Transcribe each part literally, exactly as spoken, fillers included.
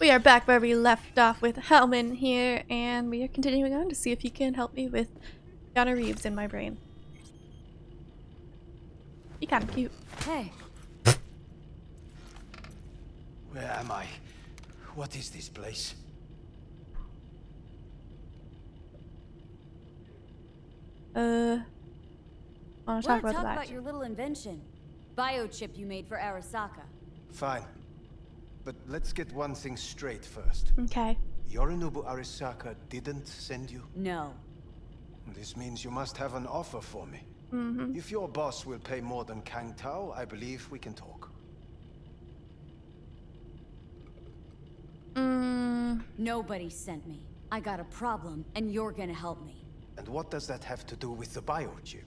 We are back where we left off with Hellman here, and we are continuing on to see if he can help me with Donna Reeves in my brain. He's kind of cute. Hey. Where am I? What is this place? Uh, I want to talk about that. About your little invention, biochip you made for Arasaka. Fine, but let's get one thing straight first. Okay. Yorinobu Arasaka didn't send you? No. This means you must have an offer for me. Mm-hmm. If your boss will pay more than Kang Tao, I believe we can talk. Mm. Nobody sent me. I got a problem, and you're gonna help me. And what does that have to do with the biochip?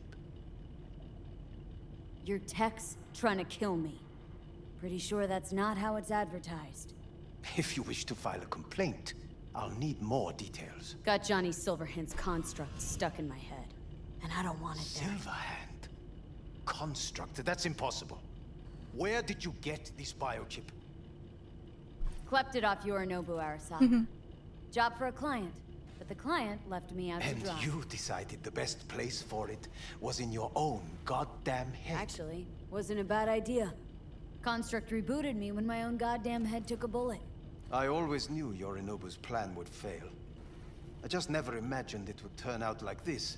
Your tech's trying to kill me. Pretty sure that's not how it's advertised. If you wish to file a complaint, I'll need more details. Got Johnny Silverhand's construct stuck in my head, and I don't want it there. Silverhand? Construct? That's impossible. Where did you get this biochip? Clept it off Yorinobu Arasaka. Job for a client. But the client left me out to dry. And you decided the best place for it was in your own goddamn head. Actually, wasn't a bad idea. Construct rebooted me when my own goddamn head took a bullet. I always knew Yorinobu's plan would fail. I just never imagined it would turn out like this.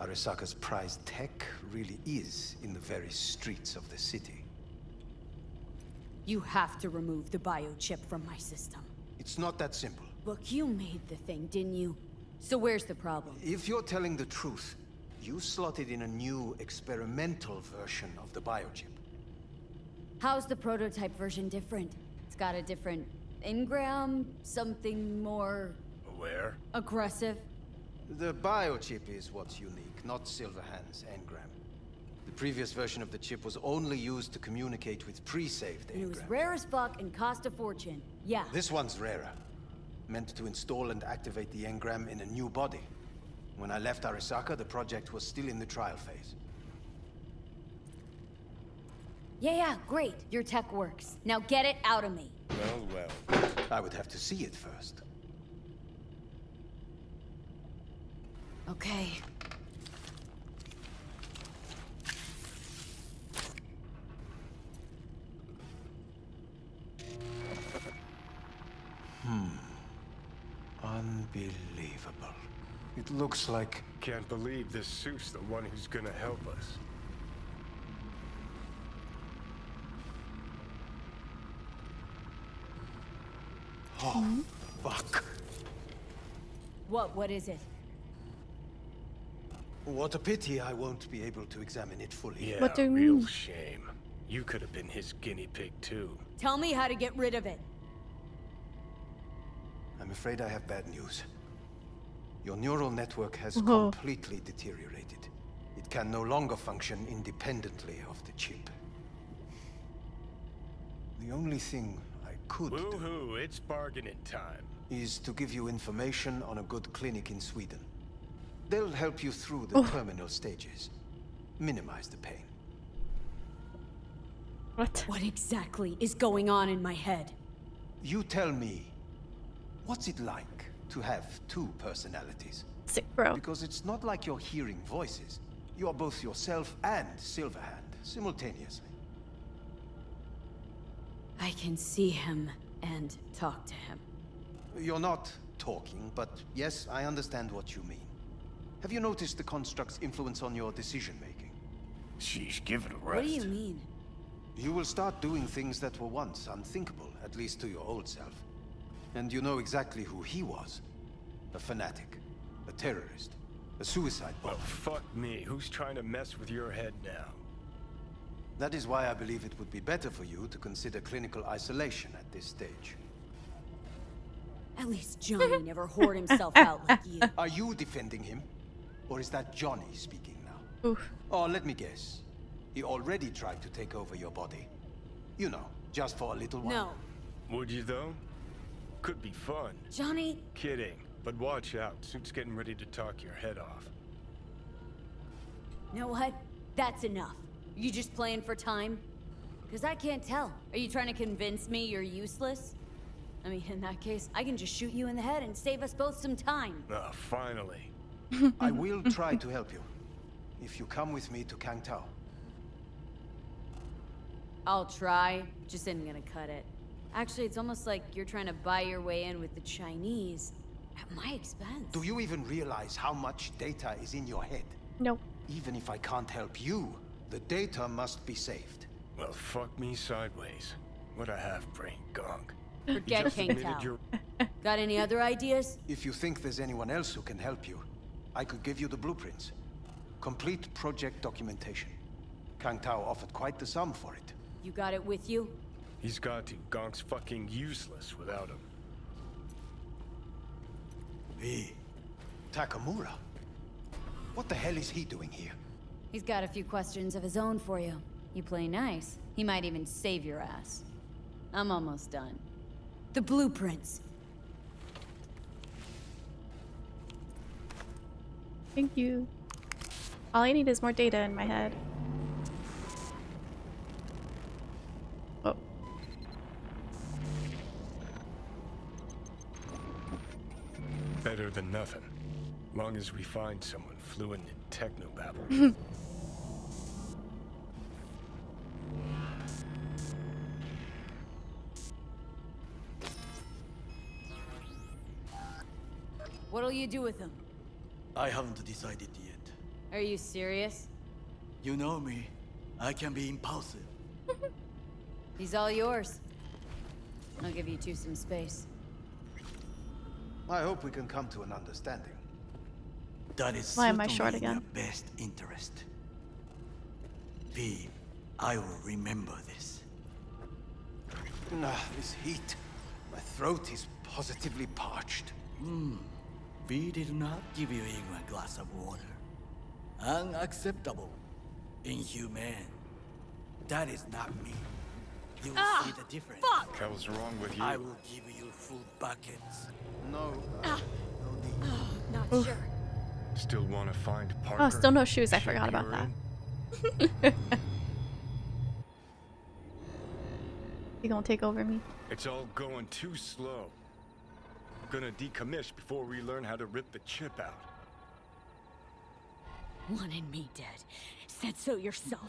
Arasaka's prized tech really is in the very streets of the city. You have to remove the biochip from my system. It's not that simple. Look, you made the thing, didn't you? So where's the problem? If you're telling the truth, you slotted in a new experimental version of the biochip. How's the prototype version different? It's got a different engram, something more... Aware? Aggressive. The biochip is what's unique, not Silverhand's engram. The previous version of the chip was only used to communicate with pre-saved engrams. It was rare as fuck and cost a fortune, yeah. This one's rarer. Meant to install and activate the engram in a new body. When I left Arasaka, the project was still in the trial phase. Yeah, yeah, great. Your tech works. Now get it out of me. Well, well. I would have to see it first. Okay. Hmm. Unbelievable. It looks like... Can't believe this suit's the one who's gonna help us. Oh, mm-hmm. Fuck. What, what is it? What a pity I won't be able to examine it fully. Yeah, what do you real mean? Shame. You could have been his guinea pig too. Tell me how to get rid of it. I'm afraid I have bad news. Your neural network has oh. completely deteriorated. It can no longer function independently of the chip. The only thing I could do it's bargaining time. is to give you information on a good clinic in Sweden. They'll help you through the oh. terminal stages. Minimize the pain. What? What exactly is going on in my head? You tell me. What's it like to have two personalities? Sick, bro. Because it's not like you're hearing voices. You are both yourself and Silverhand simultaneously. I can see him and talk to him. You're not talking, but yes, I understand what you mean. Have you noticed the construct's influence on your decision-making? Sheesh, give it a rest. What do you mean? You will start doing things that were once unthinkable, at least to your old self. And you know exactly who he was. A fanatic, a terrorist, a suicide bomber. Well, fuck me. Who's trying to mess with your head now? That is why I believe it would be better for you to consider clinical isolation at this stage. At least Johnny never whored himself out like you. Are you defending him? Or is that Johnny speaking now? Oof. Oh, let me guess. He already tried to take over your body. You know, just for a little while. No. Would you, though? Could be fun. Johnny? Kidding. But watch out. Suit's getting ready to talk your head off. You know what? That's enough. You just playing for time? Because I can't tell. Are you trying to convince me you're useless? I mean, in that case, I can just shoot you in the head and save us both some time. Ah, oh, finally. I will try to help you, if you come with me to Kang Tao. I'll try, just isn't gonna cut it. Actually, it's almost like you're trying to buy your way in with the Chinese, at my expense. Do you even realize how much data is in your head? Nope. Even if I can't help you, the data must be saved. Well, fuck me sideways. What a half-brain gong. Forget Kang Tao. Your... Got any other ideas? If you think there's anyone else who can help you, I could give you the blueprints. Complete project documentation. Kang Tao offered quite the sum for it. You got it with you? He's got to. Gonk's fucking useless without him. V. Takamura? What the hell is he doing here? He's got a few questions of his own for you. You play nice, he might even save your ass. I'm almost done. The blueprints. Thank you. All I need is more data in my head. Oh. Better than nothing. Long as we find someone fluent in technobabble. What'll you do with him? I haven't decided yet. Are you serious? You know me. I can be impulsive. He's all yours. I'll give you two some space. I hope we can come to an understanding. That is Why am I short again? In your best interest. V, I will remember this. Nah, this heat. My throat is positively parched. Mm. V did not give you even a glass of water. Unacceptable. Inhumane. That is not me. You'll ah, see the difference. Fuck! What was wrong with you? I will give you full buckets. No. Uh, ah. no need. Oh, not Ooh. sure. Still want to find Parker? Oh, still no shoes. I Should forgot about that. You gonna take over me? It's all going too slow. I'm gonna decommish before we learn how to rip the chip out. Wanted me dead. Said so yourself.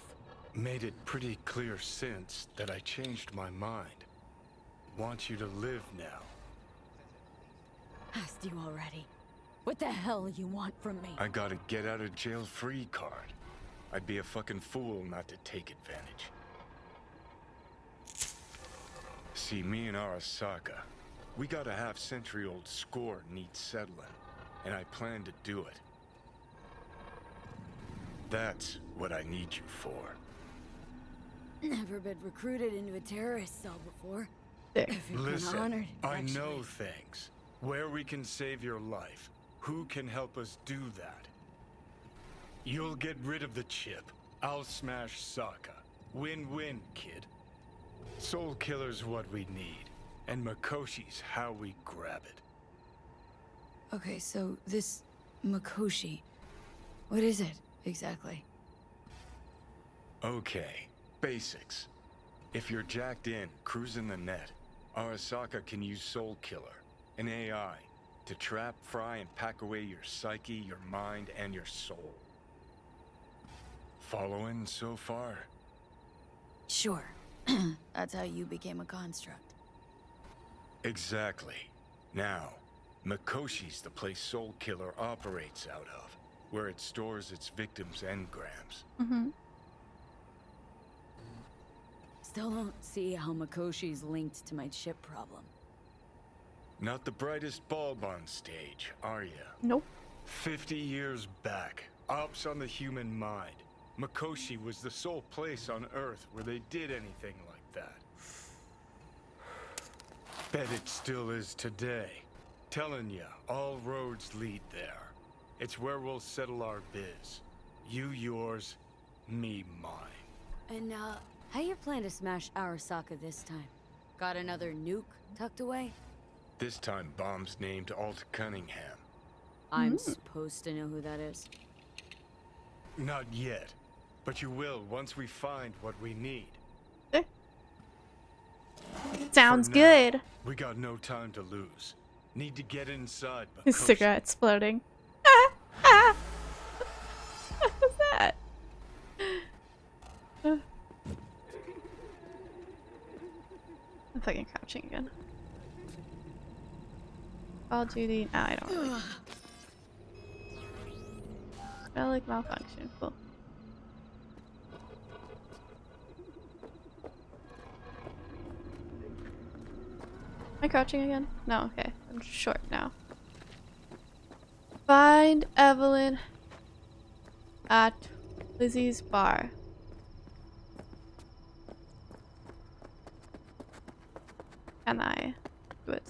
Made it pretty clear since that I changed my mind. Want you to live now. Asked you already. What the hell you want from me? I got a get out of jail free card. I'd be a fucking fool not to take advantage. See, me and Arasaka, we got a half century old score needs settling, and I plan to do it. That's what I need you for. Never been recruited into a terrorist cell before. Listen, honored, I know things. Where we can save your life. Who can help us do that? You'll get rid of the chip. I'll smash Sokka. Win-win, kid. Soul Killer's what we need, and Makoshi's how we grab it. Okay, so this Makoshi, what is it exactly? Okay, basics. If you're jacked in, cruising the net, Arasaka can use Soul Killer, an A I, to trap, fry, and pack away your psyche, your mind, and your soul. Following so far? Sure. That's how you became a construct. Exactly. Now, Makoshi's the place Soul Killer operates out of, where it stores its victims' engrams. Mm-hmm. Still don't see how Makoshi's linked to my chip problem. Not the brightest bulb on stage, are you? Nope. Fifty years back, ops on the human mind. Makoshi was the sole place on Earth where they did anything like that. Bet it still is today. Telling you, all roads lead there. It's where we'll settle our biz. You yours, me mine. And, uh, how you plan to smash Arasaka this time? Got another nuke tucked away? This time, bomb's named Alt Cunningham. I'm supposed to know who that is? Not yet, but you will once we find what we need. Eh. Sounds now, good. We got no time to lose. Need to get inside. His cigarette exploding. Ah, ah. What was that? Uh. I'm fucking crouching again. Call Judy. No, I don't really. Relic malfunction. Cool. Am I crouching again? No, okay. I'm short now. Find Evelyn at Lizzie's Bar. Can I do it?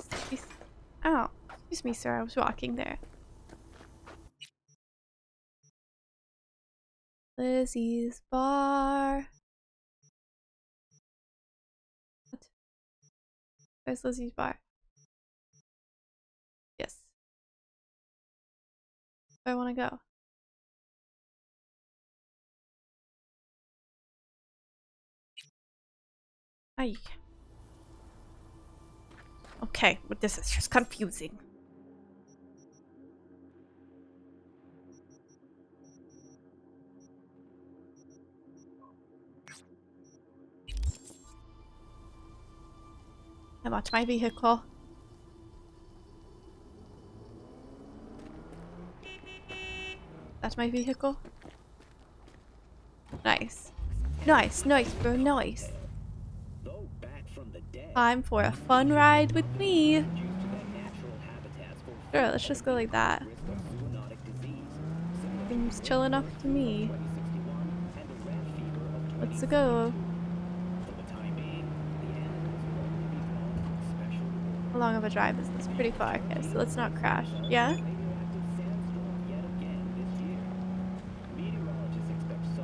Oh, excuse me, sir. I was walking there. Lizzie's Bar. Where's Lizzie's Bar? Yes. Where do I want to go? Aye. Okay, but this is just confusing. I watch my vehicle. That's my vehicle. Nice. Nice, nice, bro, nice. Time for a fun ride with me. Sure, let's just go like that. Seems chillin' up to me. Let's go. How long of a drive is this? Pretty far. Okay, so let's not crash. Yeah?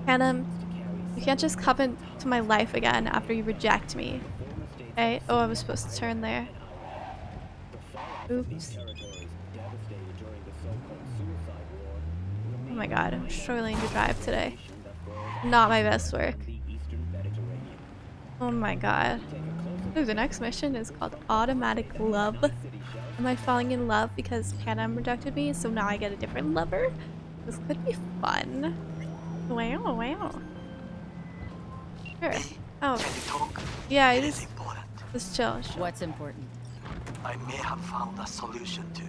And, um, you can't just come into my life again after you reject me. Okay? Oh, I was supposed to turn there. Oops. Oh my god, I'm struggling to drive today. Not my best work. Oh my god. Ooh, the next mission is called Automatic Love. Am I falling in love because Hannah rejected me, so now I get a different lover? This could be fun. Wow, wow. Sure. Oh. Can we talk? Yeah, it is important. Let's chill, chill. What's important? I may have found a solution to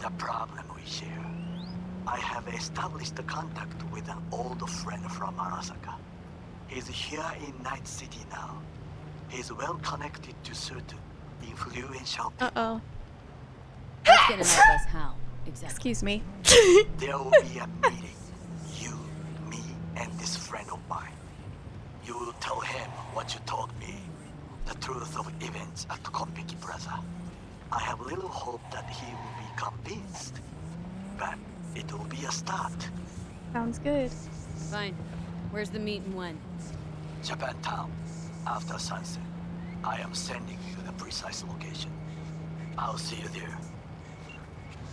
the problem we share. I have established a contact with an old friend from Arasaka. He's here in Night City now. He's well connected to certain influential people. Uh-oh. That's gonna help us how? Exactly. Excuse me. There will be a meeting. You, me, and this friend of mine. You will tell him what you told me. The truth of events at Konpuki Plaza. I have little hope that he will be convinced. But it will be a start. Sounds good. Fine. Where's the meet and when? Japan Town. After sunset, I am sending you the precise location. I'll see you there.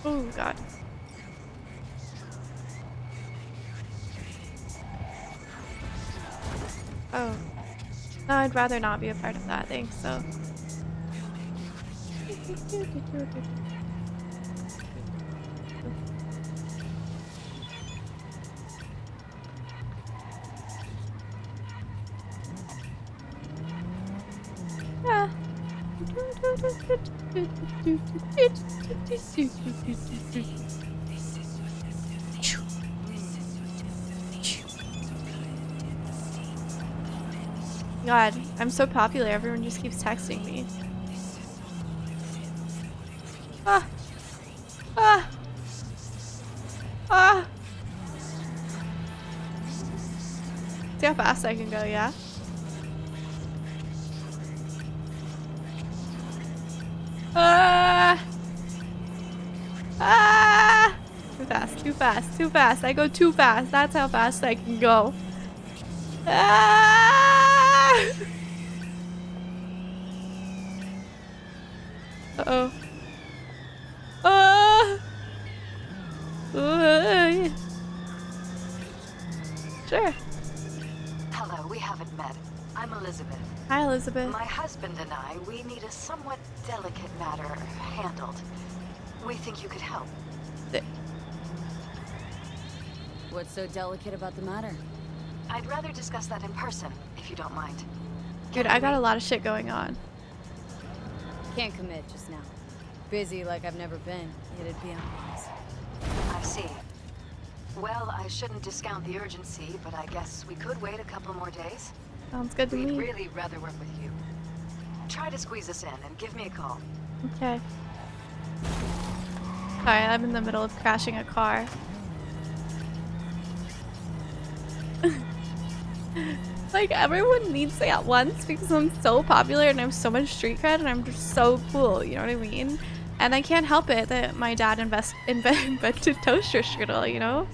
Oh god. Oh. No, I'd rather not be a part of that thing, so. God, I'm so popular, everyone just keeps texting me. Ah! Ah! Ah! See how fast I can go, yeah? Ah! Ah! Too fast, too fast, too fast. I go too fast. That's how fast I can go. Ah! Uh-oh. Oh! Ooh. Sure. Hello, we haven't met. I'm Elizabeth. Hi, Elizabeth. My husband and I, we need a somewhat delicate matter handled. We think you could help. Th What's so delicate about the matter? I'd rather discuss that in person, if you don't mind. Dude, I got a lot of shit going on. Can't commit just now. Busy like I've never been. It'd be unwise. I see. Well, I shouldn't discount the urgency, but I guess we could wait a couple more days. Sounds good to me. We'd really rather work with you. Try to squeeze us in and give me a call. Okay. Sorry, I'm in the middle of crashing a car. Like, everyone needs me at once because I'm so popular and I have so much street cred and I'm just so cool, you know what I mean? And I can't help it that my dad invest invent invented toaster strudel, you know?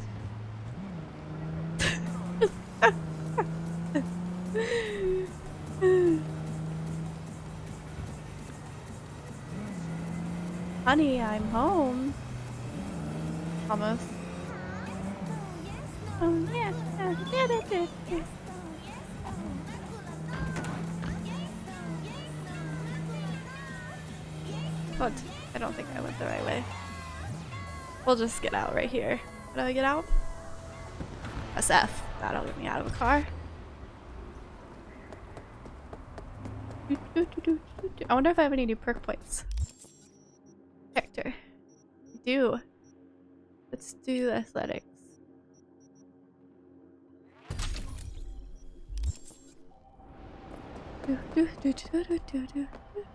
Honey, I'm home. Almost. Oh, yes. Oh, yes. Oh, yes. Oh, yes. But I don't think I went the right way. We'll just get out right here. How do I get out? S F. That'll get me out of a car. I wonder if I have any new perk points. Character. I do. Let's do athletics. Do, do, do, do, do, do,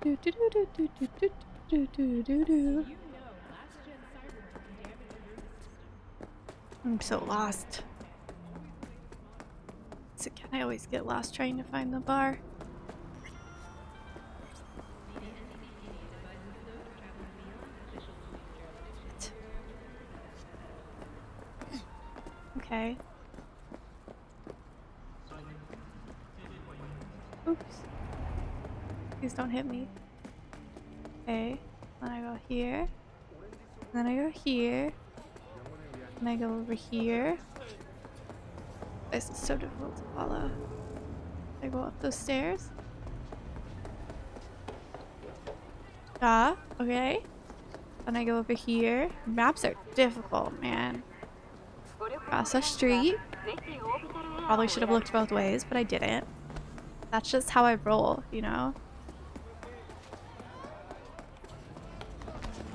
do, do, do, do, do, do, do. Do, do, do, do. I'm so lost. So can I always get lost trying to find the bar? Okay. Oops. Please don't hit me. Okay, then I go here, then I go here, and I go over here. This is so difficult to follow. I go up those stairs. Ah, okay. Then I go over here. Maps are difficult, man. Across a street. Probably should have looked both ways, but I didn't. That's just how I roll, you know?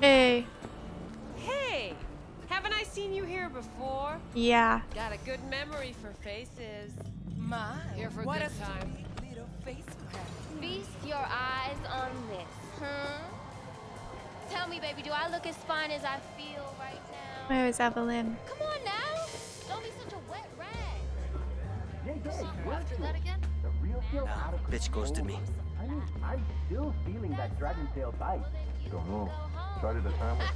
Hey. Hey! Haven't I seen you here before? Yeah. Got a good memory for faces. My, here for what a good time. Little face crack. Feast your eyes on this, huh? Tell me, baby, do I look as fine as I feel right now? Where is Evelyn? Come on now! Don't be such a wet rag. Hey, hey, uh, do that again? The real deal out of bitch ghosted me. I'm still feeling that dragon tail bite. Don't know. Started the time with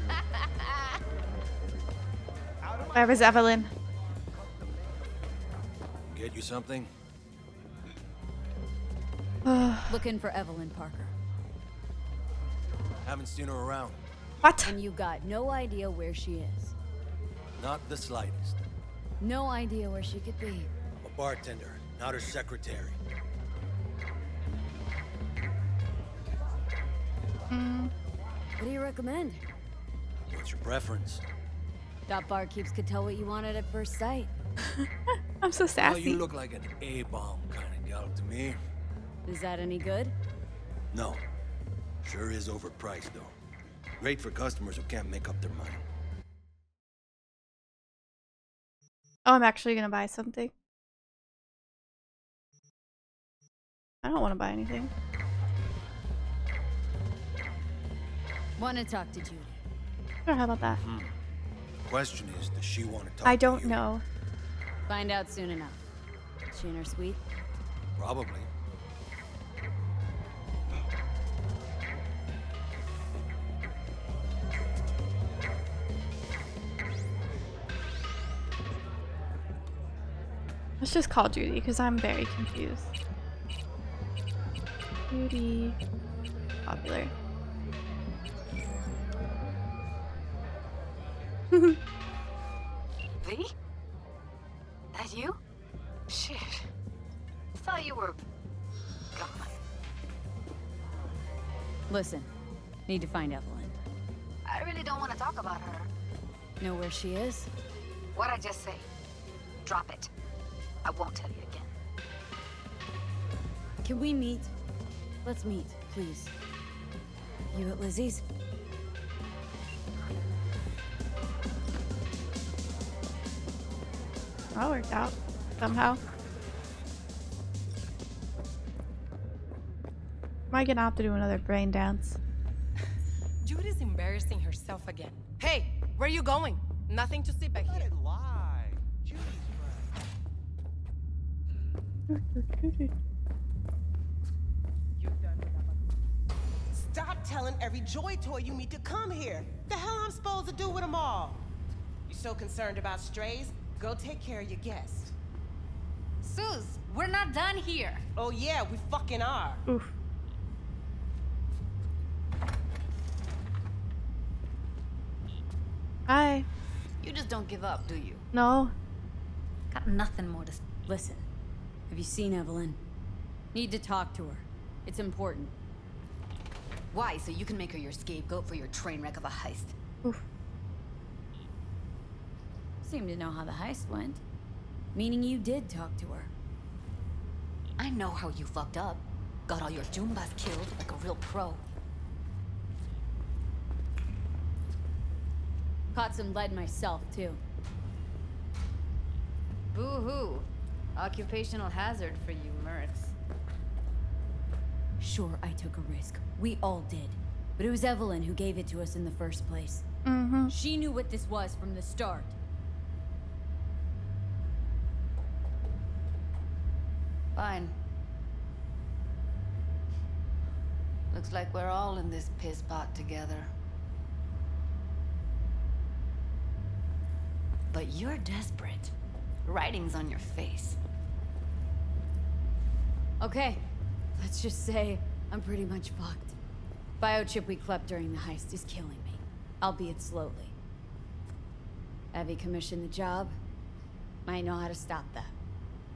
you. Where was Evelyn? Get you something? Looking for Evelyn Parker. Haven't seen her around. What? And you got no idea where she is? Not the slightest. No idea where she could be. A bartender, not her secretary. Mm. What do you recommend? What's your preference? That barkeeps could tell what you wanted at first sight. I'm so sassy. Well, you look like an A-bomb kind of gal to me. Is that any good? No. Sure is overpriced, though. Great for customers who can't make up their mind. Oh, I'm actually gonna buy something. I don't want to buy anything. Want to talk to Judy. I don't know about that. Hmm. Question is, does she want to talk? I don't to you? know. Find out soon enough. Is she in her suite? Probably. Let's just call Judy because I'm very confused. Judy, popular. V? That you? Shit. Thought you were Listen, need to find Evelyn. I really don't want to talk about her. Know where she is? What'd I just say? Drop it. I won't tell you again. Can we meet? Let's meet, please. You at Lizzie's? That worked out somehow. Am I gonna have to do another brain dance? Judy's embarrassing herself again. Hey, where are you going? Nothing to see back here. Let it lie. Judy's right. Stop telling every joy toy you meet to come here. The hell I'm supposed to do with them all? You so concerned about strays? Go take care of your guest. Suze, we're not done here. Oh yeah, we fucking are. Oof. Hi. You just don't give up, do you? No. Got nothing more to... Listen, have you seen Evelyn? Need to talk to her. It's important. Why? So you can make her your scapegoat for your train wreck of a heist. Oof. Seem to know how the heist went. Meaning you did talk to her. I know how you fucked up. Got all your Jumbas killed like a real pro. Caught some lead myself, too. Boo-hoo. Occupational hazard for you, Mercs. Sure, I took a risk. We all did. But it was Evelyn who gave it to us in the first place. Mm-hmm. She knew what this was from the start. Fine. Looks like we're all in this piss pot together. But you're desperate. Writing's on your face. Okay. Let's just say I'm pretty much fucked. Biochip we clept during the heist is killing me. Albeit slowly. Abby commissioned the job. Might know how to stop that.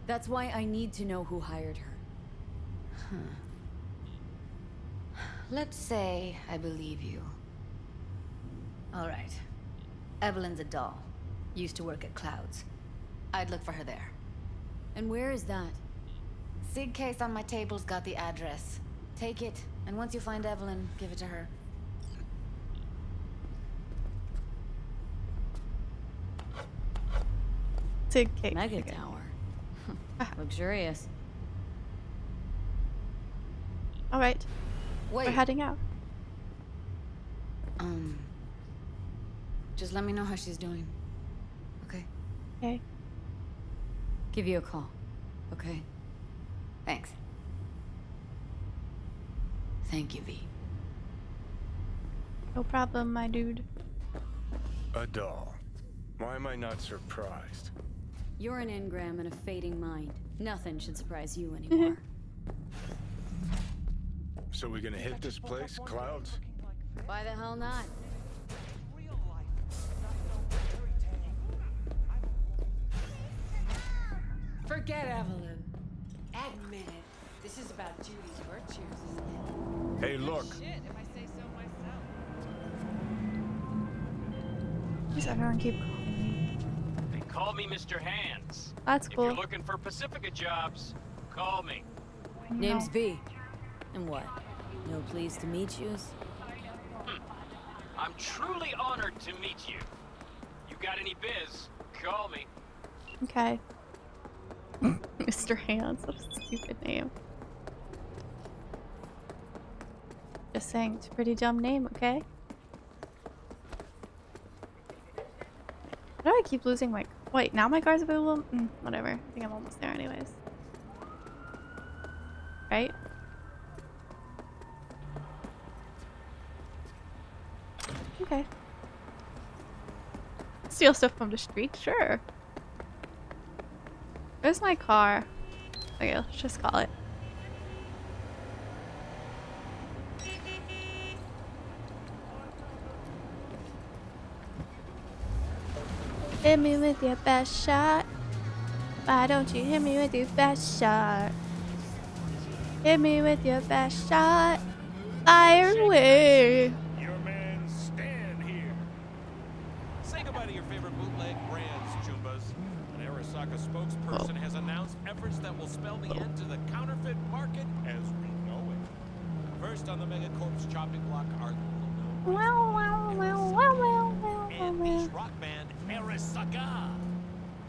That's why I need to know who hired her. Huh. Let's say I believe you. All right. Evelyn's a doll. Used to work at Clouds. I'd look for her there. And where is that? Sig case on my table's got the address. Take it, and once you find Evelyn, give it to her. Sig case. Mega Tower. Luxurious. All right. Wait. We're heading out. Um. Just let me know how she's doing. Okay. Okay. Give you a call. Okay. Thanks. Thank you, V. No problem, my dude. A doll. Why am I not surprised? You're an engram and a fading mind. Nothing should surprise you anymore. So we're gonna hit this place, Clouds? Why the hell not? Forget Evelyn. Admit it. This is about Judy's virtues, isn't it? Hey, look. Shit, if I say so myself. Does everyone keep Call me Mister Hands. That's cool. If you're looking for Pacifica jobs, call me. No. Name's V. And what? No pleased to meet yous? Hmm. I'm truly honored to meet you. You got any biz, call me. Okay. Mister Hands, that's a stupid name. Just saying, it's a pretty dumb name, okay? Why do I keep losing my... Wait, now my car's available? Mm, whatever. I think I'm almost there anyways. Right? Okay. Steal stuff from the street? Sure. Where's my car? Okay, let's just call it. Hit me with your best shot. Why don't you hit me with your best shot? Hit me with your best shot. fire away. Your man stand here. Say goodbye to your favorite bootleg brands, Chumas. An Arasaka spokesperson oh. has announced efforts that will spell the oh. end to the counterfeit market as we know it. First on the megacorp's chopping block are the little well, well, well, well, well, well, and well, well. rock band Arasaka.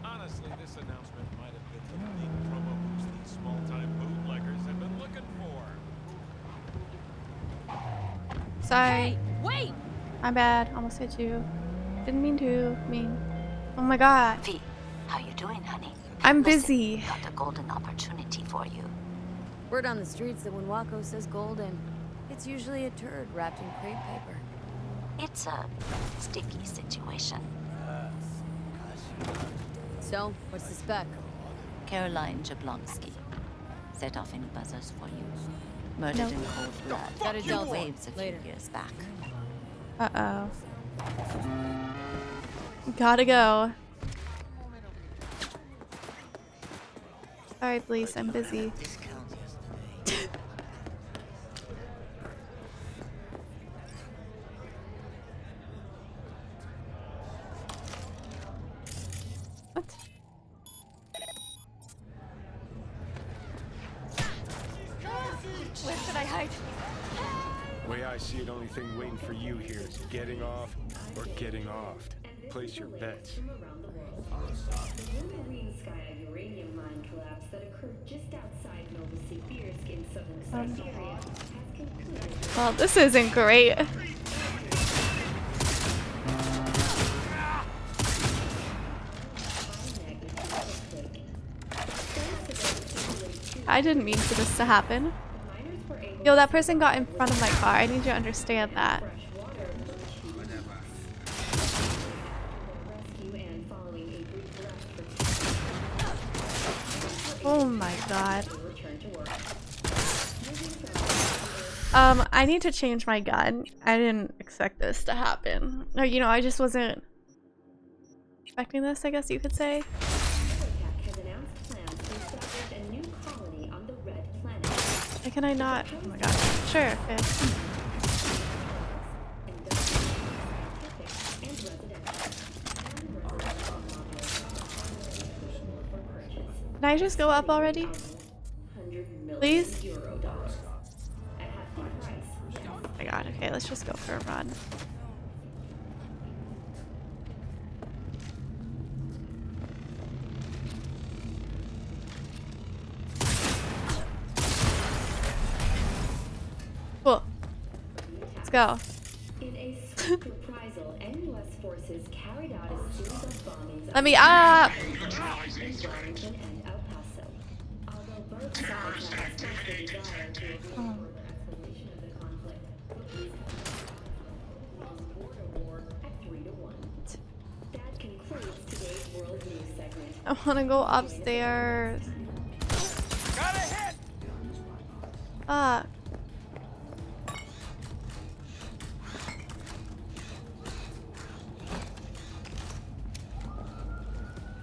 Honestly, this announcement might have been the big promo boost these small-time bootleggers have been looking for. Sorry. Hey, wait! My bad. Almost hit you. Didn't mean to. Mean. Oh my god. V, how you doing, honey? I'm Listen, busy. Got a golden opportunity for you. Word on the streets that when Wako says golden, it's usually a turd wrapped in crepe paper. It's a sticky situation. So, what's the spec? Caroline Jablonski. Set off any buzzers for you. Murdered no. in cold blood. Got a dull waves a few Later. years back. Uh oh. Gotta go. Sorry, please. I'm busy. Getting off or getting off. Place your bets. Sky uranium mine collapse that occurred just outside Melvacy Fierce in southern Siberia. Well, this isn't great. I didn't mean for this to happen. Yo, that person got in front of my car. I need you to understand that. Oh my god. Um, I need to change my gun. I didn't expect this to happen. No, you know, I just wasn't expecting this, I guess you could say. Why can I not? Oh my god. Sure, fish. Can I just go up already? Please? Oh my god, okay, let's just go for a run. Cool. Let's go. Let me up! Terrorist activity detected. Oh. I want to go upstairs. Got a hit. Fuck.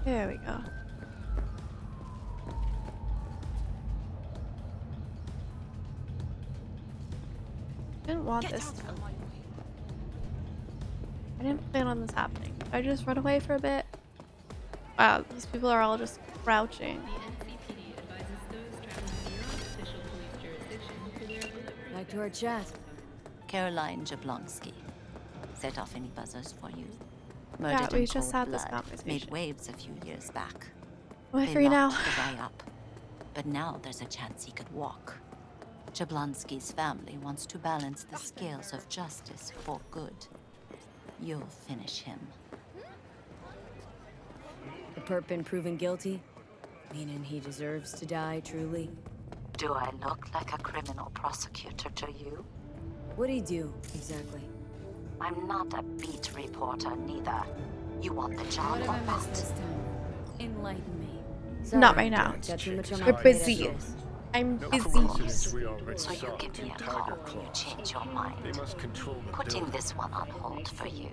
There we go. Didn't want Get this. I didn't plan on this happening. I just run away for a bit. Wow, these people are all just crouching. The N C P D advises those traveling beyond official police jurisdiction to their delivery. Back to our chat. Caroline Jablonski. Set off any buzzers for you. Murdered yeah, we in just cold had this conversation. Made waves a few years back. Am I free now? The guy up, but now there's a chance he could walk. Jablonski's family wants to balance the scales of justice for good. You'll finish him. The perp been proven guilty? Meaning he deserves to die, truly? Do I look like a criminal prosecutor to you? What'd he do, exactly? I'm not a beat reporter, neither. You want the job or not? Enlighten me. Sorry, not right now. We're busy. I'm no busy. So you give me a call when you change your mind. Putting this one on hold for you.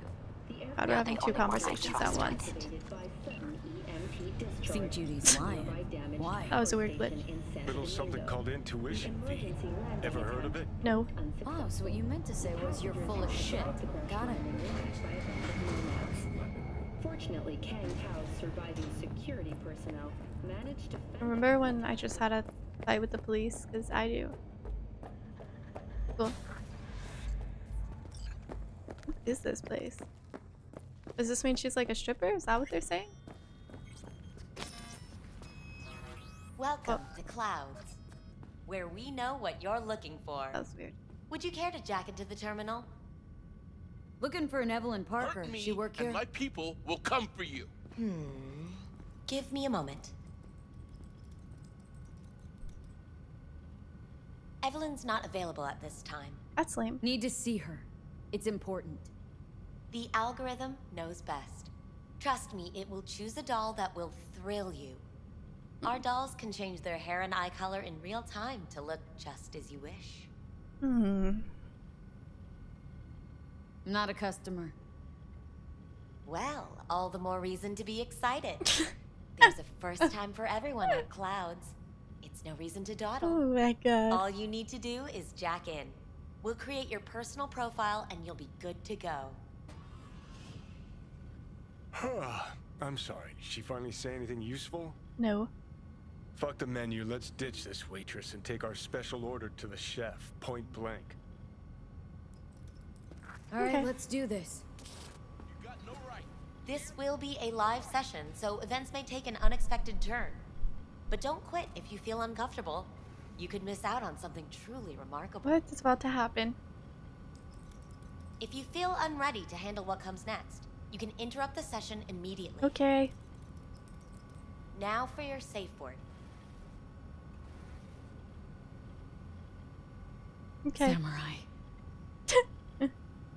God, we're having two conversations at once. I think Judy's lying. Why? That was a weird glitch. Little something called intuition. Ever heard of it? No. Oh, so what you meant to say was you're full of shit. Got it. Fortunately, Kang Tao's surviving security personnel managed to. Remember when I just had a fight with the police? Because I do. Cool. What is this place? Does this mean she's like a stripper? Is that what they're saying? Welcome oh. to Clouds, where we know what you're looking for. That was weird. Would you care to jack into the terminal? Looking for an Evelyn Parker. Me she work here? And my people will come for you. Hmm. Give me a moment. Evelyn's not available at this time. That's lame. Need to see her. It's important. The algorithm knows best. Trust me, it will choose a doll that will thrill you. Our dolls can change their hair and eye color in real time to look just as you wish. Hmm. Not a customer. Well, all the more reason to be excited. There's a first time for everyone at Clouds. It's no reason to dawdle. Oh my god. All you need to do is jack in. We'll create your personal profile and you'll be good to go. I'm sorry. Did she finally say anything useful? No. Fuck the menu, let's ditch this waitress and take our special order to the chef, point blank. All right, okay. Let's do this. You got no right. This will be a live session, so events may take an unexpected turn. But don't quit if you feel uncomfortable. You could miss out on something truly remarkable. What's about to happen? If you feel unready to handle what comes next, you can interrupt the session immediately. Okay. Now for your safe word. Okay. Samurai.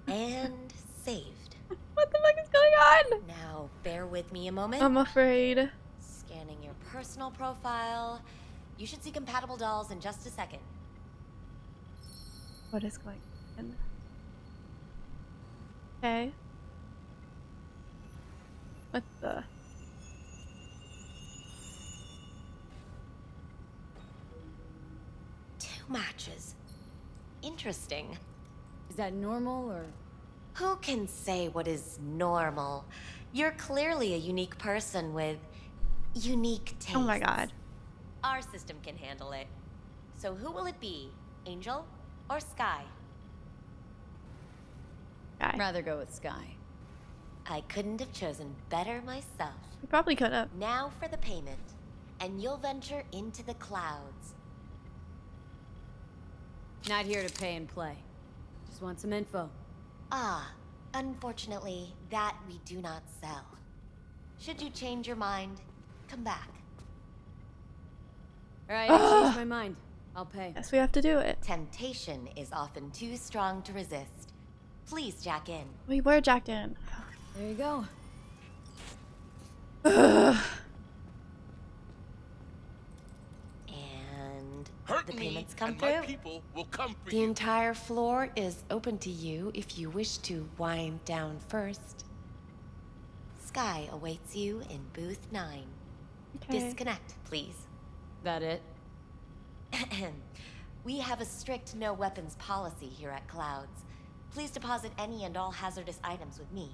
And saved. What the fuck is going on? Now, bear with me a moment. I'm afraid. Scanning your personal profile. You should see compatible dolls in just a second. What is going on? Okay. What the? Matches. Interesting. Is that normal or? Who can say what is normal? You're clearly a unique person with unique tastes. Oh my god. Our system can handle it. So who will it be? Angel or Sky? I'd rather go with Sky. I couldn't have chosen better myself. You probably could have. Now for the payment. And you'll venture into the clouds. Not here to pay and play. Just want some info. Ah, unfortunately, that we do not sell. Should you change your mind, come back. All right, I changed my mind. I'll pay. Yes, we have to do it. Temptation is often too strong to resist. Please jack in. We were jacked in. There you go. Ugh. The payments come through. Will come for the you. Entire floor is open to you if you wish to wind down first. Sky awaits you in booth nine. Okay. Disconnect, please. That it? We have a strict no weapons policy here at Clouds. Please deposit any and all hazardous items with me.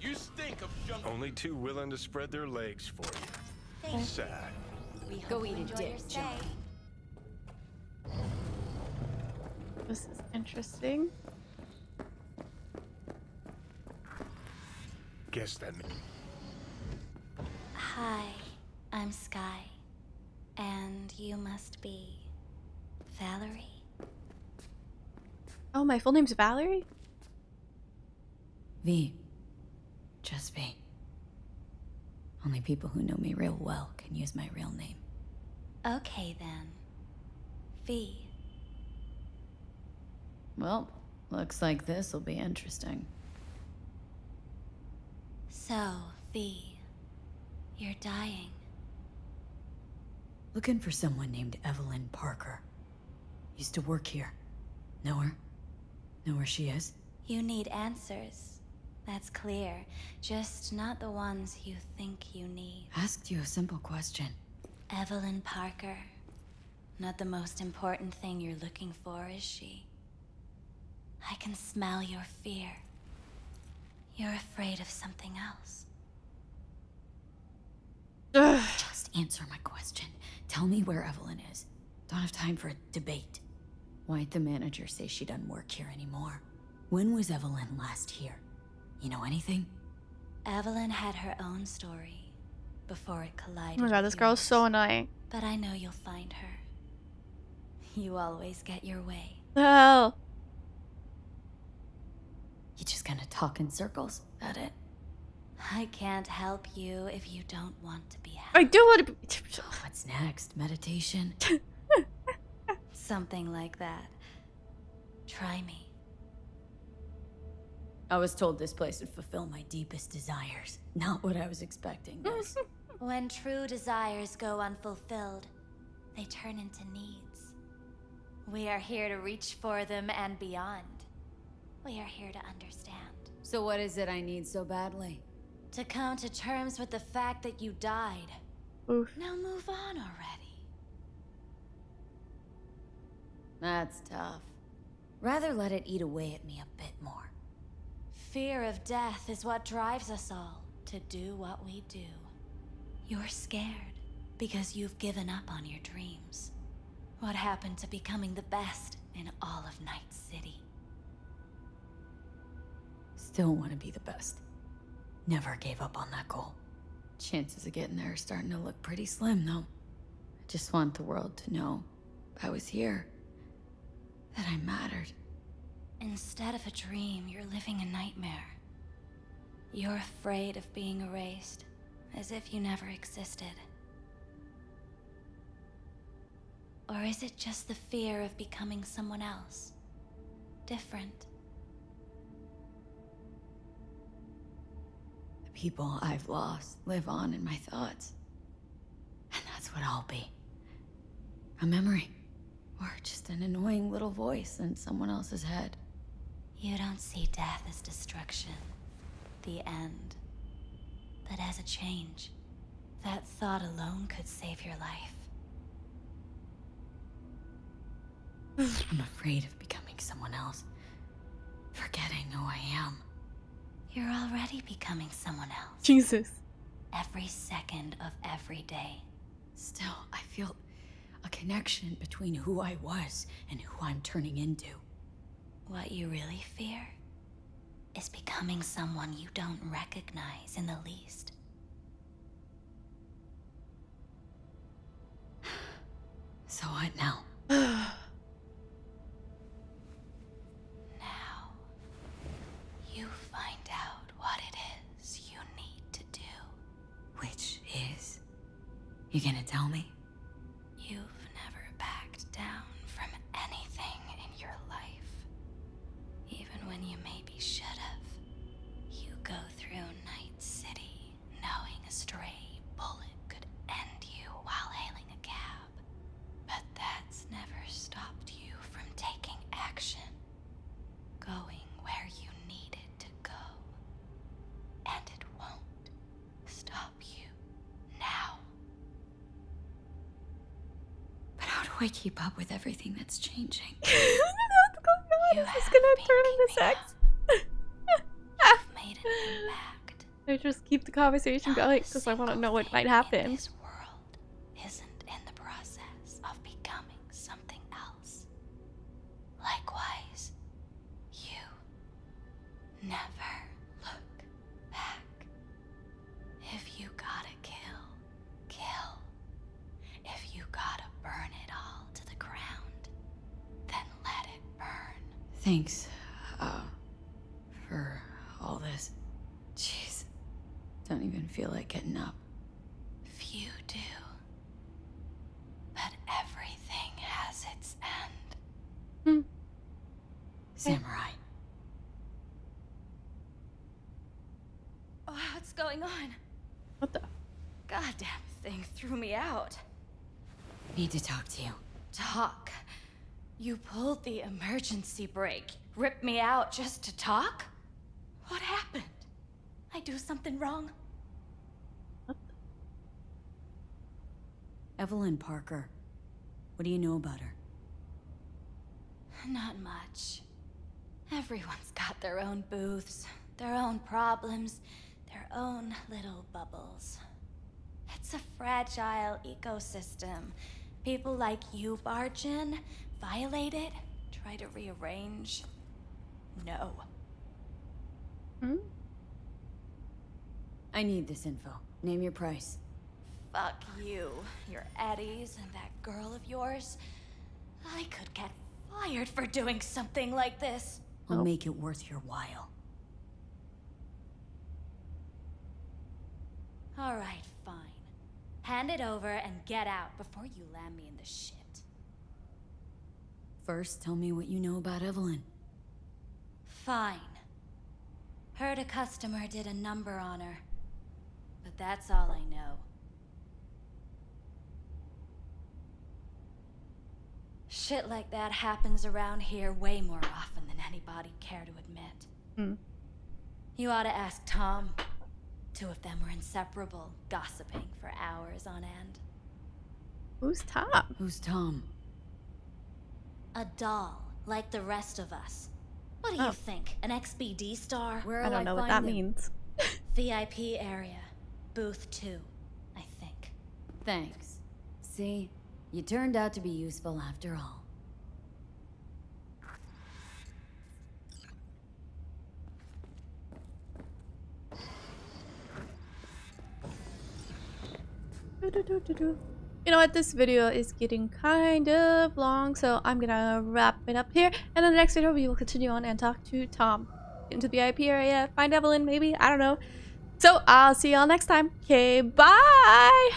You stink of junk. Only two willing to spread their legs for you. Thank sad. You. We go eat a dick. This is interesting. Guess that means. Hi, I'm Sky. And you must be Valerie. Oh, my full name's Valerie? V. Just me. Only people who know me real well can use my real name. Okay then. V. Well, looks like this'll be interesting. So, V, you're dying. Looking for someone named Evelyn Parker. Used to work here. Know her? Know where she is? You need answers. That's clear. Just not the ones you think you need. Asked you a simple question. Evelyn Parker. Not the most important thing you're looking for, is she? I can smell your fear. You're afraid of something else. Ugh. Just answer my question. Tell me where Evelyn is. Don't have time for a debate. Why'd the manager say she doesn't work here anymore? When was Evelyn last here? You know anything? Evelyn had her own story before it collided. Oh my god, this girl's so annoying. But I know you'll find her. You always get your way. Well. You just gonna talk in circles about it? I can't help you if you don't want to be helped. I do want to be... So what's next? Meditation? Something like that. Try me. I was told this place would fulfill my deepest desires. Not what I was expecting, guys. When true desires go unfulfilled, they turn into needs. We are here to reach for them and beyond. We are here to understand. So what is it I need so badly? To come to terms with the fact that you died. Oof. Now move on already. That's tough. Rather let it eat away at me a bit more. Fear of death is what drives us all to do what we do. You're scared because you've given up on your dreams. What happened to becoming the best in all of Night City? Still want to be the best. Never gave up on that goal. Chances of getting there are starting to look pretty slim, though. I just want the world to know I was here, that I mattered. Instead of a dream, you're living a nightmare. You're afraid of being erased, as if you never existed. Or is it just the fear of becoming someone else? Different. People I've lost live on in my thoughts. And that's what I'll be. A memory. Or just an annoying little voice in someone else's head. You don't see death as destruction. The end. But as a change. That thought alone could save your life. I'm afraid of becoming someone else. Forgetting who I am. You're already becoming someone else. Jesus. Every second of every day. Still, I feel a connection between who I was and who I'm turning into. What you really fear is becoming someone you don't recognize in the least. So what now? You gonna tell me? You've never backed down from anything in your life. Even when you maybe should've. You go through Night City knowing a stray bullet could end you while hailing a cab. But that's never stopped you from taking action. Going where you needed to go. And it won't stop you now. I keep up with everything that's changing. You have just gonna turn into sex. I've made an impact. I just keep the conversation Not going because I want to know what might happen. This world isn't in the process of becoming something else. Likewise, you never look back. If you gotta kill, kill. If you gotta burn it all to the ground, then let it burn. Thanks, uh, for all this. Jeez, don't even feel like getting up. Few do. But everything has its end. Hmm. Samurai. Oh, what's going on? What the? Goddamn thing threw me out. Need to talk to you. Talk? You pulled the emergency brake, ripped me out just to talk? What happened? do something wrong? What? Evelyn Parker. What do you know about her? Not much. Everyone's got their own booths, their own problems, their own little bubbles. It's a fragile ecosystem. People like you barge in, violate it, try to rearrange. No. Hmm? I need this info. Name your price. Fuck you, your Eddies, and that girl of yours. I could get fired for doing something like this. I'll nope. make it worth your while. All right, fine. Hand it over and get out before you land me in the shit. First, tell me what you know about Evelyn. Fine. Heard a customer did a number on her. But that's all I know. Shit like that happens around here way more often than anybody care to admit. Mm. You ought to ask Tom. Two of them were inseparable, gossiping for hours on end. Who's Tom? Who's Tom? A doll, like the rest of us. What do oh. you think? An X B D star? Where I don't I know what that them? means. V I P area. Booth two, I think. Thanks. See? You turned out to be useful after all. You know what, this video is getting kind of long, so I'm gonna wrap it up here, and in the next video we will continue on and talk to Tom. Get into the V I P area, find Evelyn maybe, I don't know. So I'll see y'all next time. Okay, bye!